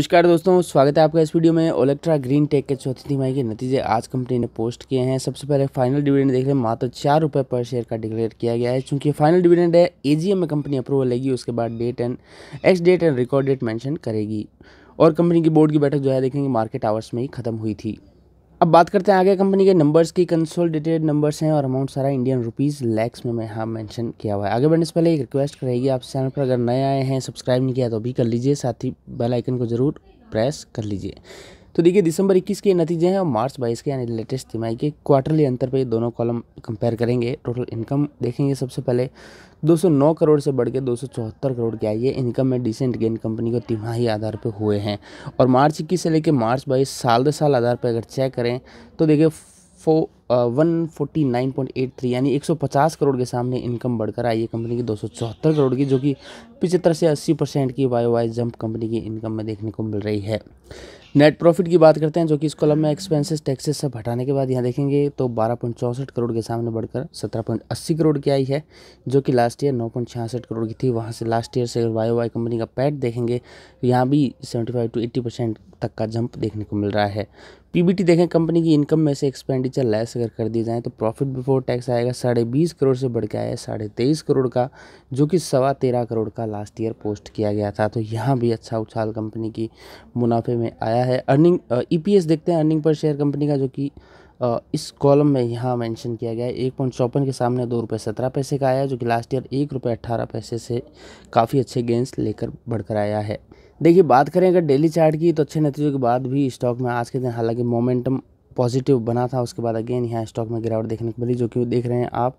नमस्कार दोस्तों, स्वागत है आपका इस वीडियो में। ओलेक्ट्रा ग्रीन टेक के चौथी तिमाही के नतीजे आज कंपनी ने पोस्ट किए हैं। सबसे पहले फाइनल डिविडेंड देख रहे हैं, मात्र 4 रुपये पर शेयर का डिक्लेयर किया गया है। चूंकि फाइनल डिविडेंड है, एजीएम में कंपनी अप्रूवल लेगी, उसके बाद date and ex date and record date mention करेगी। और कंपनी की बोर्ड की बैठक जो है देखेंगे मार्केट आवर्स में ही खत्म हुई थी। अब बात करते हैं आगे कंपनी के नंबर्स की। कंसोलिडेटेड नंबर्स हैं और अमाउंट सारा इंडियन रुपीस लैक्स में यहाँ मेंशन किया हुआ है। आगे बढ़ने से पहले एक रिक्वेस्ट रहेगी, आप चैनल पर अगर नए आए हैं, सब्सक्राइब नहीं किया तो अभी कर लीजिए, साथ ही बेल आइकन को जरूर प्रेस कर लीजिए। तो देखिए, दिसंबर 21 के नतीजे हैं और मार्च 22 के यानी लेटेस्ट तिमाही के क्वार्टरली अंतर पे दोनों कॉलम कंपेयर करेंगे। टोटल इनकम देखेंगे, सबसे पहले 209 करोड़ से बढ़ के 274 करोड़ की आई है। इनकम में डिसेंट गेन कंपनी को तिमाही आधार पे हुए हैं। और मार्च 21 से लेकर मार्च 22 साल दर साल आधार पर अगर चेक करें तो देखिए 149.83 यानी 150 करोड़ के सामने इनकम बढ़कर आई है कंपनी की 274 करोड़ की, जो कि 75 से 80% की वाई जंप कंपनी की इनकम में देखने को मिल रही है। नेट प्रॉफिट की बात करते हैं, जो कि इस कॉलम में एक्सपेंसेस टैक्सेस सब हटाने के बाद यहाँ देखेंगे तो 12.64 करोड़ के सामने बढ़कर 17.80 करोड़ की आई है, जो कि लास्ट ईयर 9.66 करोड़ की थी। वहाँ से लास्ट ईयर से वाई कंपनी का पैट देखेंगे तो यहाँ भी 75 से 80% तक का जंप देखने को मिल रहा है। पीबीटी देखें, कंपनी की इनकम में से एक्सपेंडिचर लेस अगर कर दिए जाएँ तो प्रॉफिट बिफोर टैक्स आएगा 20.5 करोड़ से बढ़ के आया 23.5 करोड़ का, जो कि 13.25 करोड़ का लास्ट ईयर पोस्ट किया गया था। तो यहाँ भी अच्छा उछाल कंपनी की मुनाफे में आया है। अर्निंग ईपीएस देखते हैं, अर्निंग पर शेयर कंपनी का, जो कि इस कॉलम में यहाँ मेंशन किया गया है 1.54 के सामने 2.17 रुपये का आया, जो कि लास्ट ईयर 1.18 रुपये से काफ़ी अच्छे गेंस लेकर बढ़कर आया है। देखिए, बात करें अगर डेली चार्ट की तो अच्छे नतीजों के बाद भी स्टॉक में आज के दिन हालांकि मोमेंटम पॉजिटिव बना था, उसके बाद अगेन यहाँ स्टॉक में गिरावट देखने को मिली, जो कि देख रहे हैं आप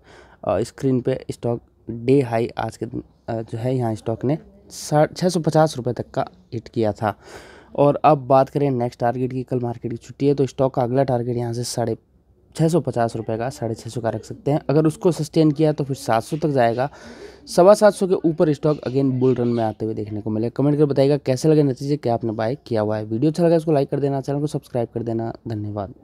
स्क्रीन पे। स्टॉक डे हाई आज के दिन जो है यहाँ स्टॉक ने 650 रुपये तक का हिट किया था। और अब बात करें नेक्स्ट टारगेट की, कल मार्केट की छुट्टी है तो स्टॉक का अगला टारगेट यहाँ से 650 रुपये का 650 का रख सकते हैं। अगर उसको सस्टेन किया तो फिर 700 तक जाएगा, 750 के ऊपर स्टॉक अगेन बुल रन में आते हुए देखने को मिलेगा। कमेंट कर बताइएगा कैसे लगे नतीजे, क्या आपने बाय किया हुआ है। वीडियो अच्छा लगा इसको लाइक कर देना, चैनल को सब्सक्राइब कर देना। धन्यवाद।